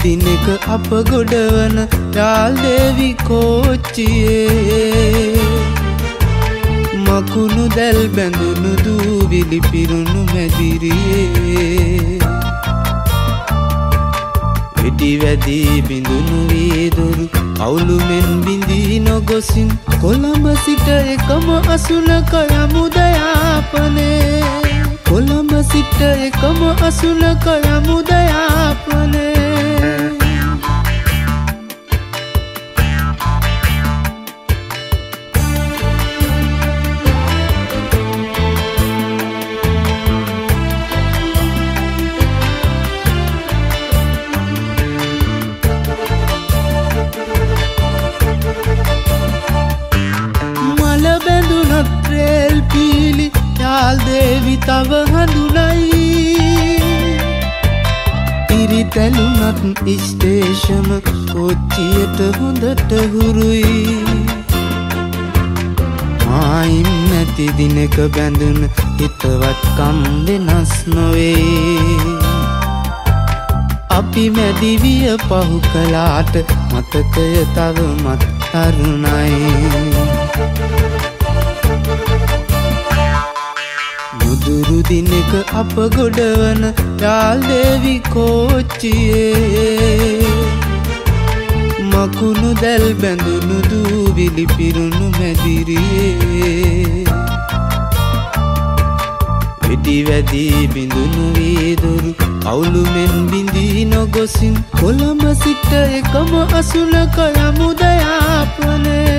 දිනක අප ගොඩවන යාල් දේවි කෝච්චියේ මකුණු දැල් බැඳුණු දූවිලි පිරුණු මැදිරියේ ඉටි වැඩි බිඳුණු වීදුරු අවුළු මෙන් බිඳී නොගොසින් කොළඹ සිට එකම අසුනක යමුදයාපනේ කොළඹ සිට එකම අසුනක යමුදයාපනේ देवी तव हंदुनाई इरी तलुनत स्टेशन कोचियत हुंदट हुरुई माइम नति दिनक बंधुन हितवत कम वेनस नोवे अपि में दिव्य पहु कलाट मतकय तव मत तरुणाई දිනක අප ගොඩවන යාල් දේවි කෝච්චියේ මකුණු දැල් බැඳුණු දූවිලි පිරුණු මැදිරියේ ඉටි වැඩි බිඳුණු වීදුරු අවුළු මෙන් බිඳී නොගොසින් කොළඹ සිට එකම අසුනක යමුදයාපනේ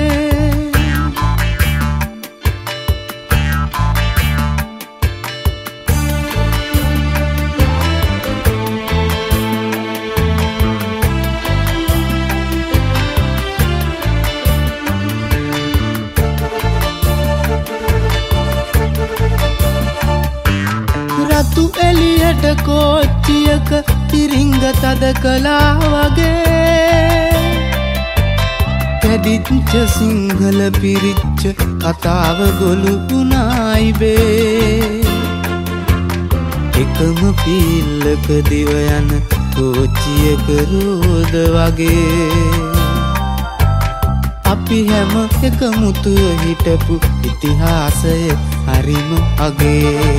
तू एलियट कोचियक तिरिंग तद कला वगे कदिच सिंघल पिरिच कताव गोलु पुनाई बे एकम पीलक दिवयन कोचियक रोद वगे අපි හැම එකමුතුව හිටපු ඉතිහාසය හරිම අගේ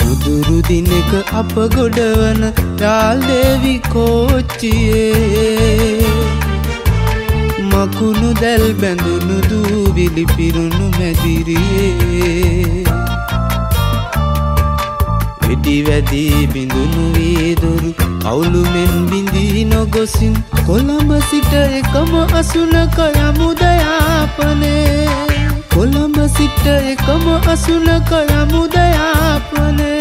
නුදුරු දිනක අප ගොඩවන යාල් දේවි කෝච්චියේ මකුණු දැල් බැඳුණු දූවිලි පිරුණු මැදිරියේ ඉටි වැඩි බිඳුණු වීදුරු අවුළු මෙන් බිඳී නොගොසින් කොළඹ සිට එකම අසුනක යමුදයාපනේ කොළඹ සිට එකම අසුනක යමුදයාපනේ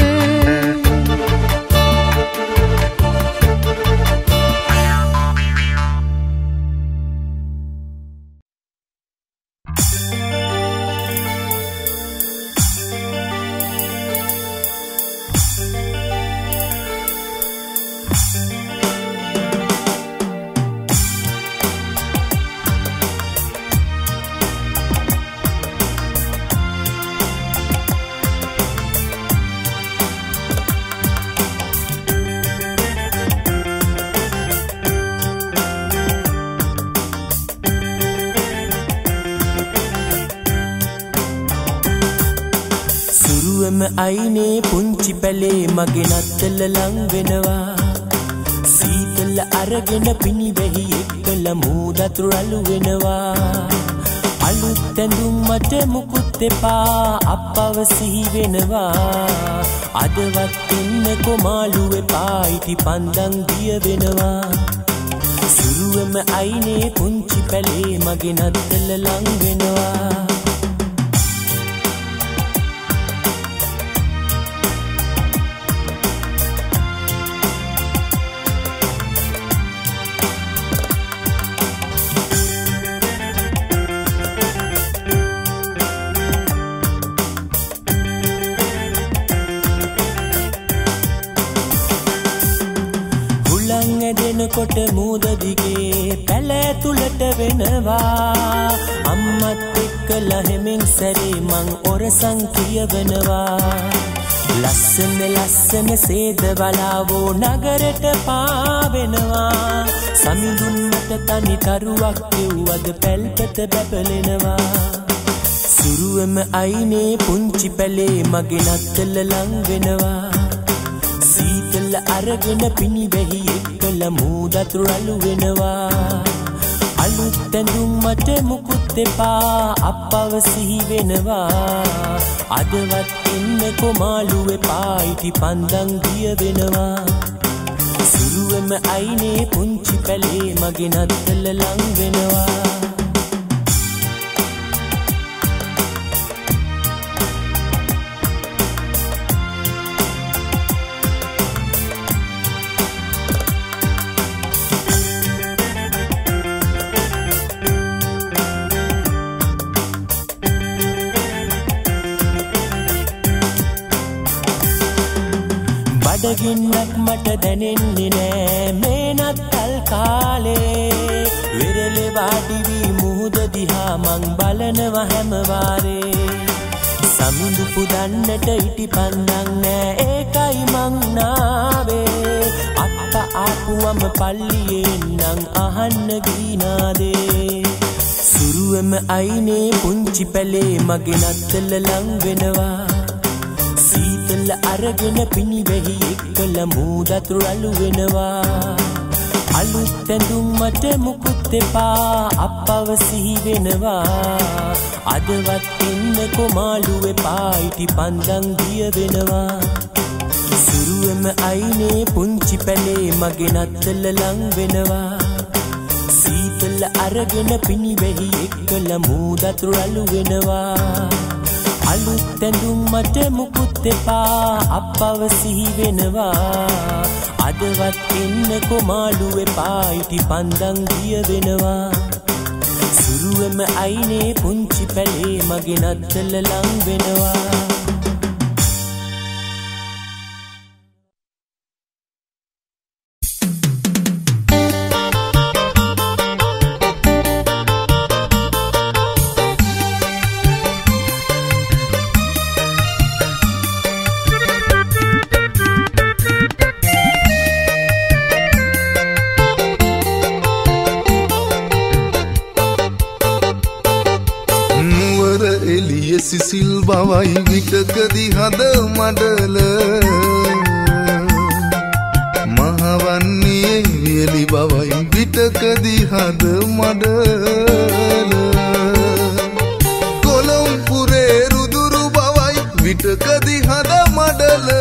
आईने पुंची पले मगे नत्तल लंगनवा सीतल अरगन पिनी वही एकल मूदा तुरलुनवा अलु तंदु मत मुकुते पा अप्पव सिहि वेनवा अदवत तिन्न कोमालुवे पाईति पंदं दिय वेनवा सुरुवेम आईने पुंची पले मगे नत्तल लंगनवा කොට මූද දිගේ පැලතුලට වෙනවා අම්මත් එක්ක ලහෙමින් සැරේ මං ඔරසන් කියවනවා ලස්සන ලස්සන සේදවලාවෝ නගරට පාවෙනවා සමිඳුන් මත තනි තරුවක් එව්වද පැල්පත බබලෙනවා සුරුවම අයිනේ පුංචි පැලේ මගේ නත්තල ලං වෙනවා සීතල අරගෙන පිනිවැහි එක්කල මූදතුරු රළු වෙනවා අලුත් තැඳුම් මට මුකුත් එපා අප්පව සිහි වෙනවා අදවත් ඉන්නකො මාළු එපා ඉති පන්දන් ගිය වෙනවා සුරුවම අයිනේ පුංචි පැලේ මගේ නත්තල ලං වෙනවා गिन्नक मट दनेन्ने ने मेनत तल काले विरले वाडिवी मुहुद दिहा मंग बलनवा हैम वारे समुंदु पुदन्नट इटि पंदन ने एकई मंग नावे अप्पा आपुवम पल्लियेन नंग अहन्न गीनादे सुरुवम अइने पुंचि पले मगे नत्तल लंग वेनवा අරගෙන පිනිවැහි එක්කල මූදතුරු රළු වෙනවා අලුත් තැඳුම් මට මුකුත් එපා අප්පව සිහි වෙනවා අදවත් ඉන්නකො මාළු එපා ඉටි පන්දන් ගිය වෙනවා සුරුවම අයිනේ පුංචි පැලේ මගේ නත්තල ලං වෙනවා සීතල අරගෙන පිනිවැහි එක්කල මූදතුරු රළු වෙනවා අලුත් තැඳුම් මට මුකුත් එපා අප්පව සිහි වෙනවා අදවත් ඉන්නකො මාළු එපා ඉටි පන්දන් ගිය වෙනවා සුරුවම අයිනේ පුංචි පැලේ මගේ නත්තල ලං වෙනවා බවයි විටකදි හද මඩල මහවන්නේ වියලි බවයි විටකදි හද මඩල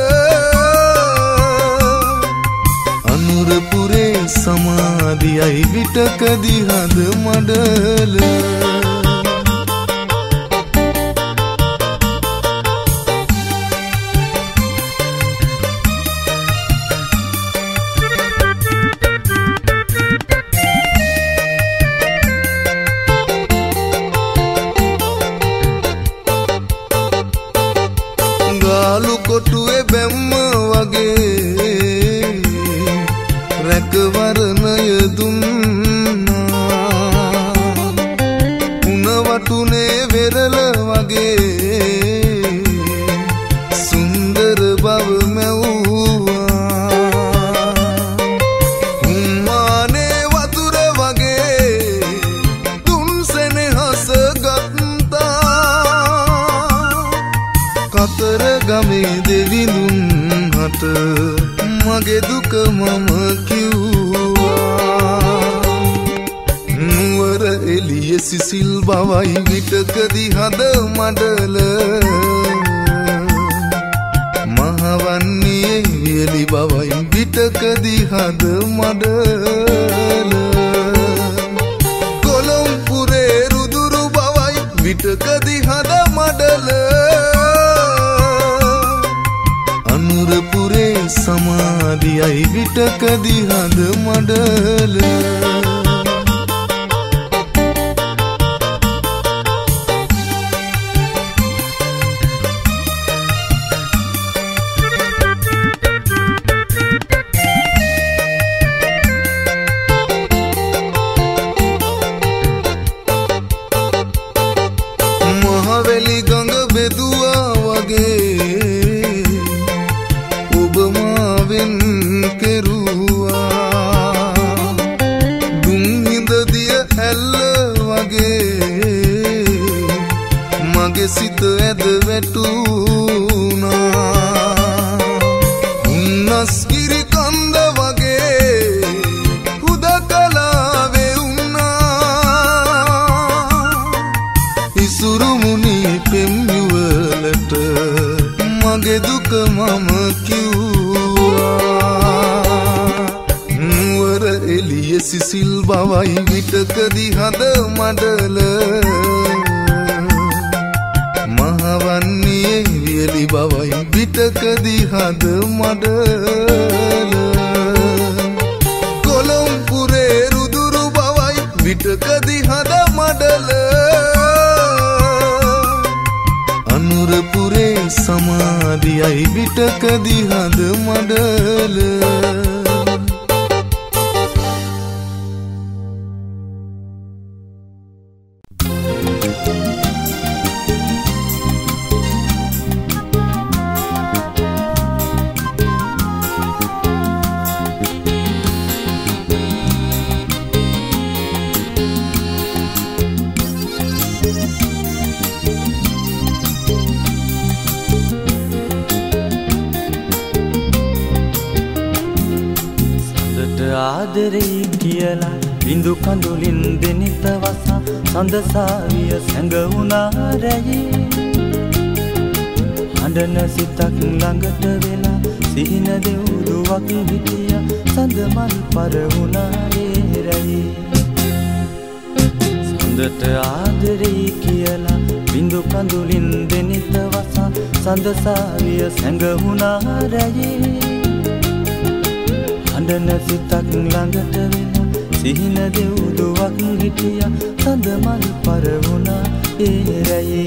කොළඹුරේ රුදුරු බවයි විටකදි හද මඩල අනුරපුරේ සමාධියයි විටකදි හද මඩල लागे दुख मम क्यूर एलिय सिसिल बाबाई मिट कदी हद मडल महावन्नी एलियली बाबाई मिट कदी हद मडल कोलमपुरे रुदुरु बाबाई मिट कदी हद मडल अनुरपुरे समाधि आई बिट कदी हद मडल। बिंदु कंदुलिन दिनित वसा संद साविय संग उनारई हंडन सितक लंगट वेला सिहिन देवुदुवक हिटिया संद मन पर उनारे रई संदट आदरे कियला बिंदु कंदुलिन दिनित वसा संद साविय संग उनारई हंडन सितक लंगट वेला सिहिन देवुदुवक हिटिया संद मन पर उना एरये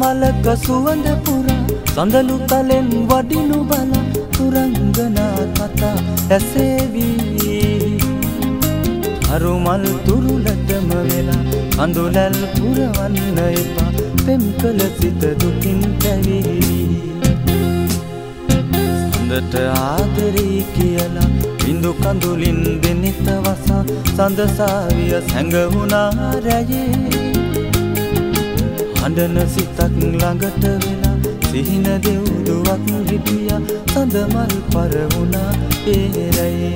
मलक सुवंद पुरा संदलु तलेन वडिनु बला तुरंगना कथा ऐसेवी हरुमल तुरुलतम वेला अंदुलल पुरवन्नयपा पेमकल सित दुकिन तवी संदट आदरी कियला बिंदु कंदुलिन दिनित वसा संद साविय संग उना रये हंडन सितक लंगट वेला सिहिन देवुदुवक हिटिया संद मन पर उना एरये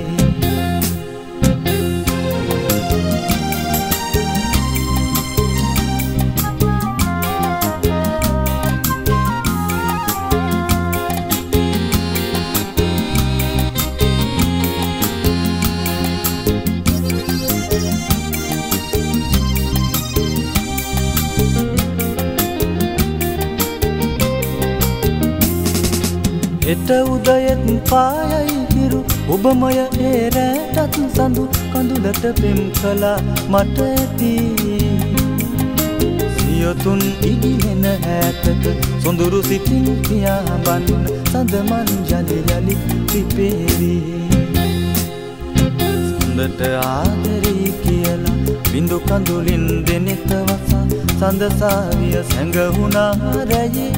उदयत पायई किरु उबमय एरटत संदु कंदुलत प्रेम कला मटती सियतुन इगिलेन हैतत सुंदुरु सितिन पिया बन सदमन जली जली पिपेरी सुंदरत आदरी कियला बिंदु कंदुलिन देनित वसा संद साविय संग उना रये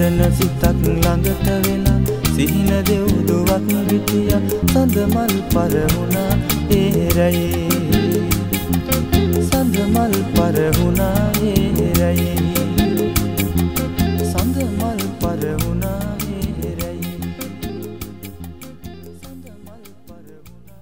हंडन सितक लंगट वेला सिहिन देवुदुवक हिटिया संद मन पर उना एरये संद मन पर उना एरये संद मन पर उना एरये संद मन पर उना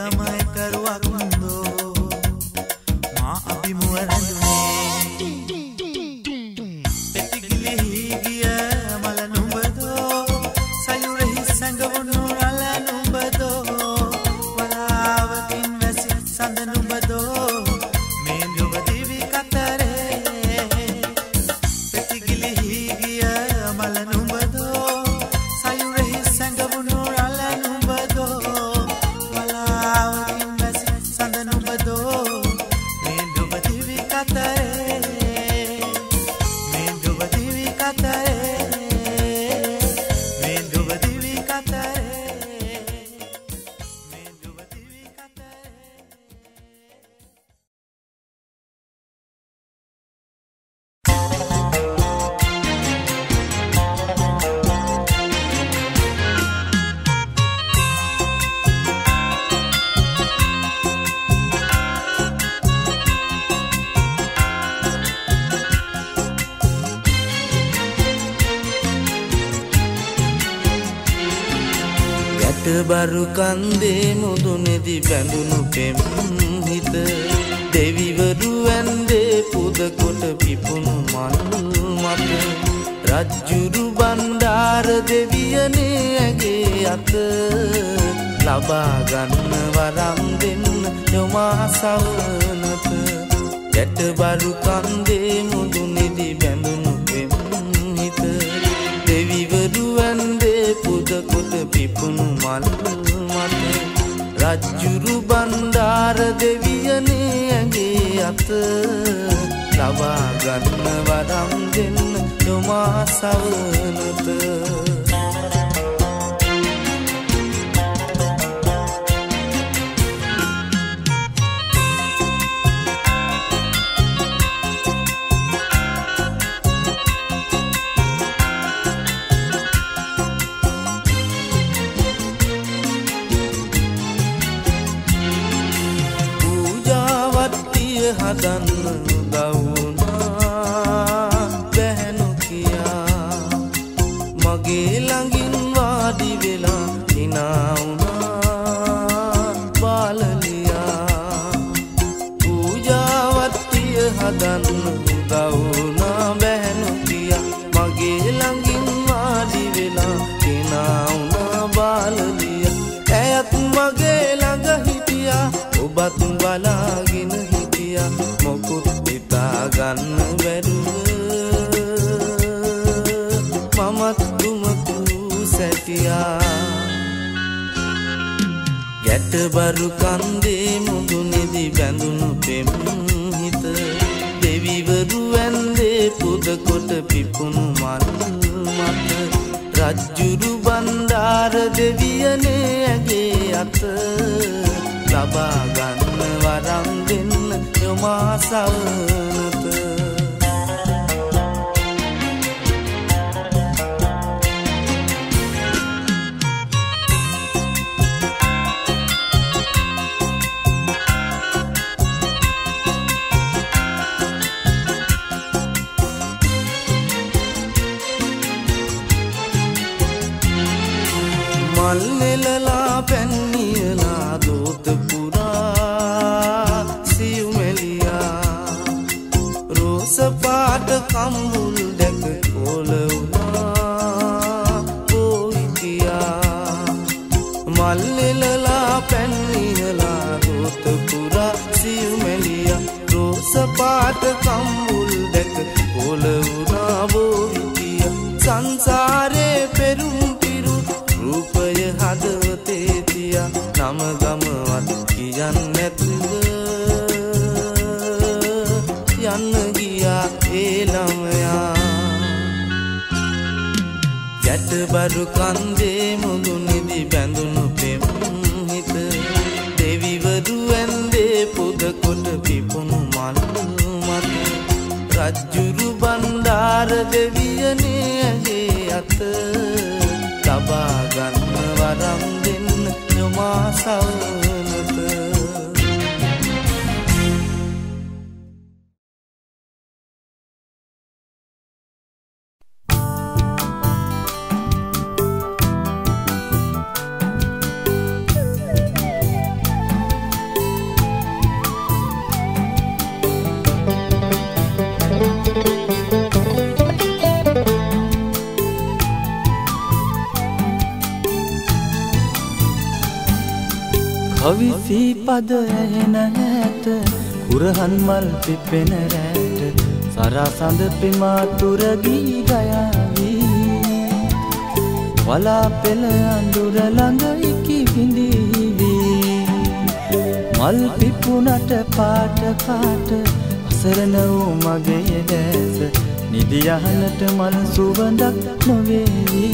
एकमाय करुआ कुंदो माँ अभी मुरंदुने पेटिगले ही गिया मलनुबदो सायुरे ही संगवनु रालनुबदो वलावतीन वैसी संदनुबदो मेलो बदीवी कतरे पेटिगले ही गिया मलनुबदो सायुरे ही संगवनु रालनुबदो बारु कंदे मुदुने दी बंदुनु पेम्हित देवी वरु वंदे पुद कोट पिपुनु मानु मत रज्जुरु बंडार देवियने अगे अत लबा गन्न वरम दिन योमा सवनत जट बारु कंदे मुदुने दी बंदुनु पेम्हित देवी वरु वंदे पुद कोट पिपुनु रज्जुरु बंडार देवियने अगे अत लवा गन्न वरम दिन योमा सवनत बारु कंदे मुदुने दी बंदुनु पेम्हित देवी वरु वंदे पुद कोट पिपुनु मानु मत रज्जुरु बंडार देवियने अगे अत लबा गन्न वरम दिन योमा सवनत बारु कंदे मुदुने दी बंदुनु पेम्हित देवी वरु वंदे पुद कोट पिपुनु मानु मत रज्जुरु बंडार देवियने अगे अत लबा गन्न वरम दिन योमा सवनत हविसी पद एहनत कुरहन मल पिपिन रैट सारा संद पिमा तुरगी गया वी वाला पिल अंदुर लंगई की बिंदी मल पिपुनट पाट पाट असरन मगे देस निदियानट मल सुवंदक नवेली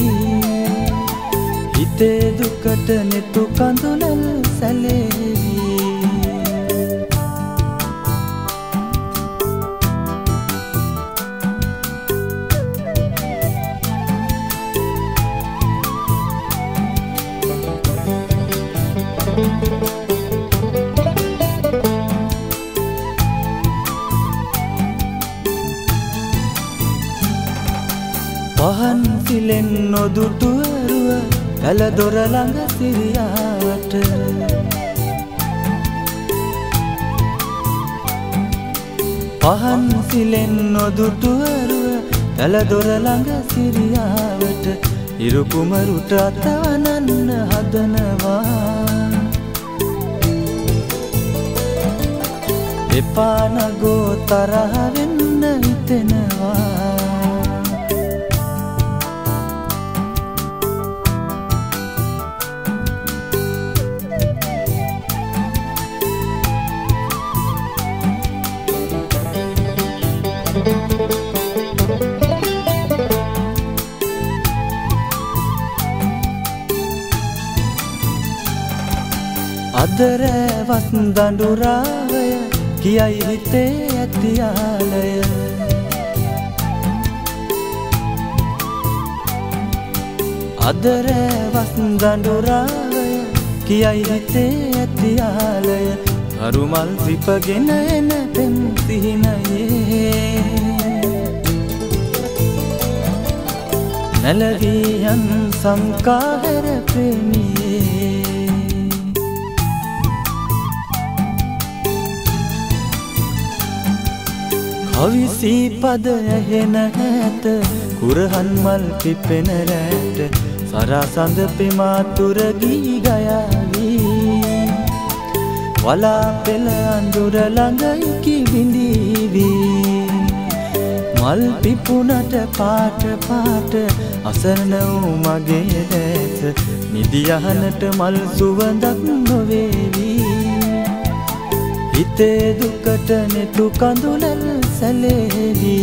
हिते दुकट नितु कंदुनल सलेवी पहन सिलेन नो दुटुरुआ कल दोर लंग सिरियाट पहन सिलेन नो दुटुरुआ कल दोर लंग सिरियाट इरुकुमरुट तवनन्न हदनवा एपान गो तरह वेन्न हितनवा अदर वसुरावय किया हिते अतियालय अदर वसुरावय किया हिते अतियालय हरुमल दीपगे नयन तेम सिहिन ये नलवियन संकाहर प्रेमी हविसी पद एहनत कुरहन मल पिपिन रैट सारा संद पिमा तुरगी गया वी वाला पिल अंदुर लंगई की बिंदी वी मल पिपुनट पाट पाट असरन उमगे देस निदियानट मल सुवंदक नोवेवी हिते दुकट नितु कंदुनल सलेवी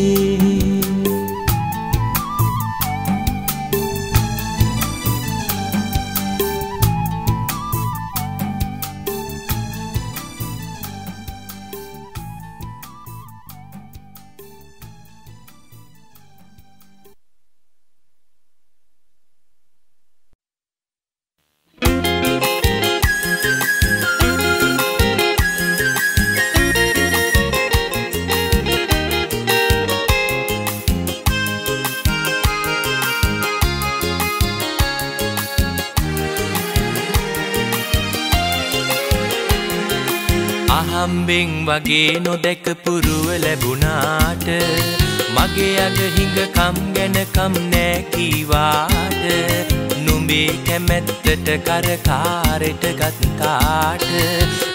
වගේ නොදැක පුරුව ලැබුණාට මගේ අග හිඟ කම් ගැන කම් නෑ කීවාට නුඹේ කැමැත්තට කරකාරෙට ගත්තාට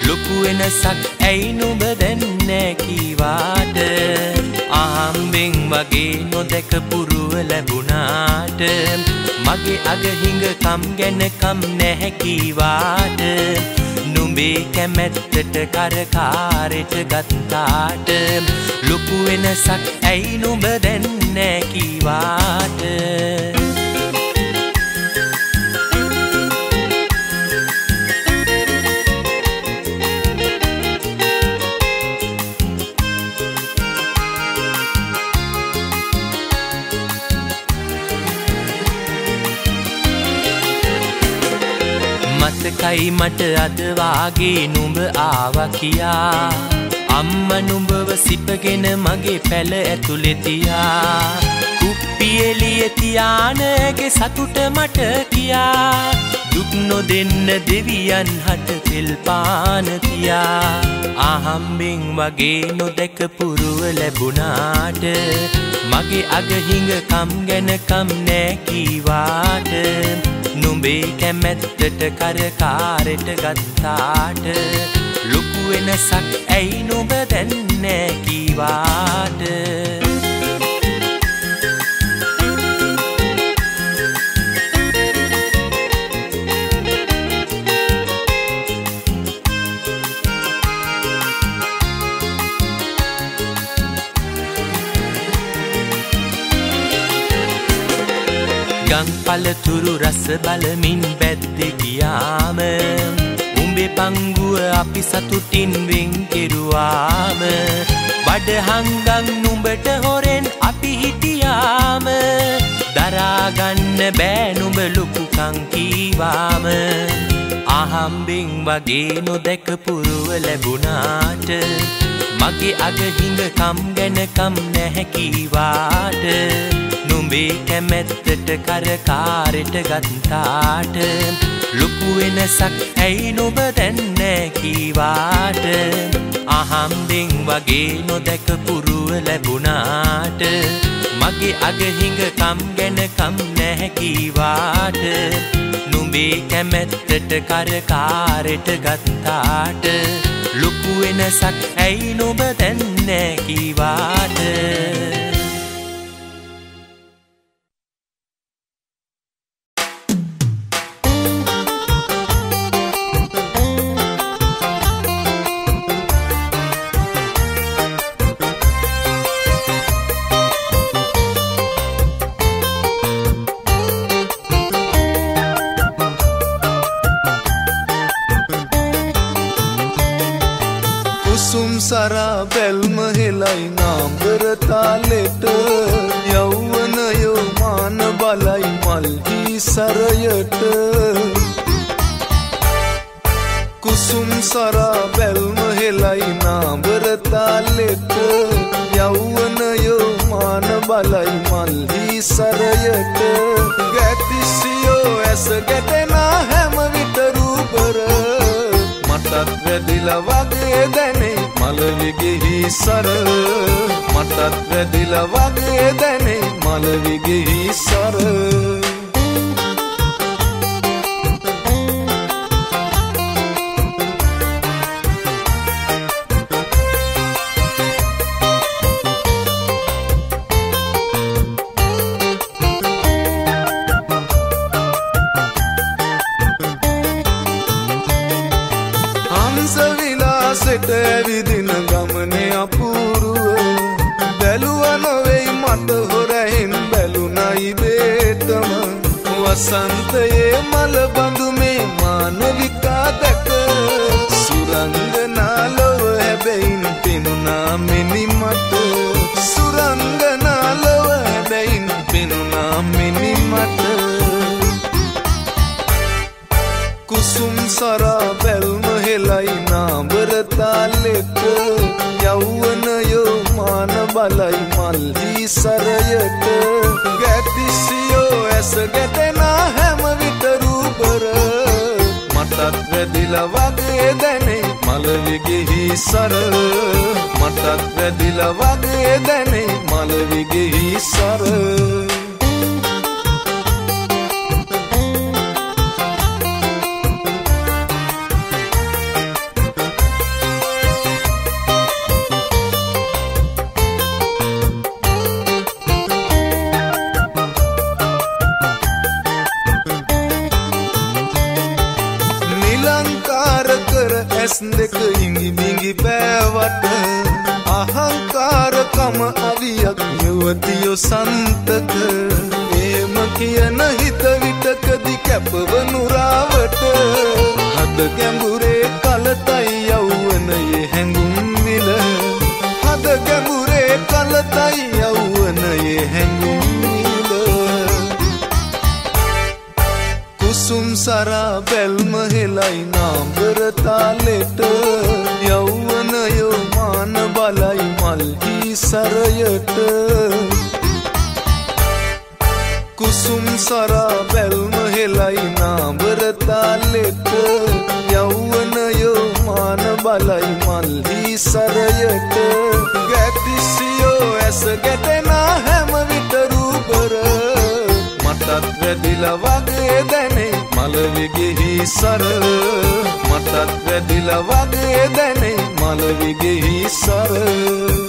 ලොකු වෙනසක් ඇයි නුඹ දැන් නෑ කීවාට අහම්බෙන් වගේ නොදැක පුරුව ලැබුණාට මගේ අග හිඟ කම් ගැන කම් නෑ කීවාට नुबे कमत्तट करकारट गत्ताट लुकुवेन सक ऐ नुब दन्ने कीवाट කයි මට අද වාගේ නුඹ ආවා කියා අම්ම නුඹව සිපගෙන මගේ පැල ඇතුලේ තියා කුප්පි එළිය තියානගේ සතුට මට කියා දුක් නොදෙන්න දෙවියන් හට තෙල් පාන තියා අහම්බෙන් වගේ නොදැක පුරුව ලැබුණාට මගේ අග හිඟ කම් ගැන කම් නෑ කීවාට නුඹේ කැමැත්තට කරකාරට ගත්තාට ලොකු වෙනසක් ඇයි නුඹ දැන් නෑ කීවාට ගම්පලතුරු රස බලමින් බැද්දේ ගියාම උඹේ පංගුව අපි සතුටින් වෙන් කෙරුවාම බඩහංගන් නුඹට හොරෙන් අපි හිටියාම දරා ගන්න බෑ නුඹ ලොකුකම් කීවාම අහම්බෙන් වගේ නොදකපු රුව ලැබුණාට මගේ අගහිඟ කම් ගැන කම් නැහැ කීවාට නුඹේ කැමැත්තට කරකාරට ගත්තාට ලොකු වෙනසක් ඇයි නුඹ දැන් නෑ කීවාට අහම්බෙන් වගේ නොදකපු රුව ලැබුණාට මගේ අගහිඟ කම් ගැන කම් නැහැ කීවාට නුඹේ කැමැත්තට කරකාරට ගත්තාට ලොකු වෙනසක් ඇයි නුඹ දැන් නෑ කීවාට सारा बेल महलाई नाम तालेट यौवन यो मान बलाई मल्ही सरयट कुसुम सारा बेल महलाई नाम तालेट यौवन यो मान बलाई मल्ही सरयट गतिसियो ऐस गतना हम वितरू पर मटत दिला वगे देने मलविगे सर मटत दिल वगे देने मलविगे सर सर मटक दिल वगे देने मलविगे सर निलंकार कर एस देख अहंकार कम अवियक युवतियो संतक एम किया नहीं तविटक दि कैप वनुरावट हद गंगुरे कलताई यौवन ये हैंगुम मिल हद गंगुरे कलताई यौवन ये हैंगुम मिल कुसुम सारा बेल महिलाई नाम बरता लेट यौवन यो मान बलाई मल्ही सरयट कुसुम सारा बेल महलाई नाम बरता लेट यौवन यो मान बलाई मल्ही सरयट गतिसियो ऐस गतना हम वितरू पर मटत दिल वगे देने මලවිගෙහි සරල මටත් වැදිලා වගේ දැනේ මලවිගෙහි සරල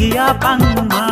किया पंगमा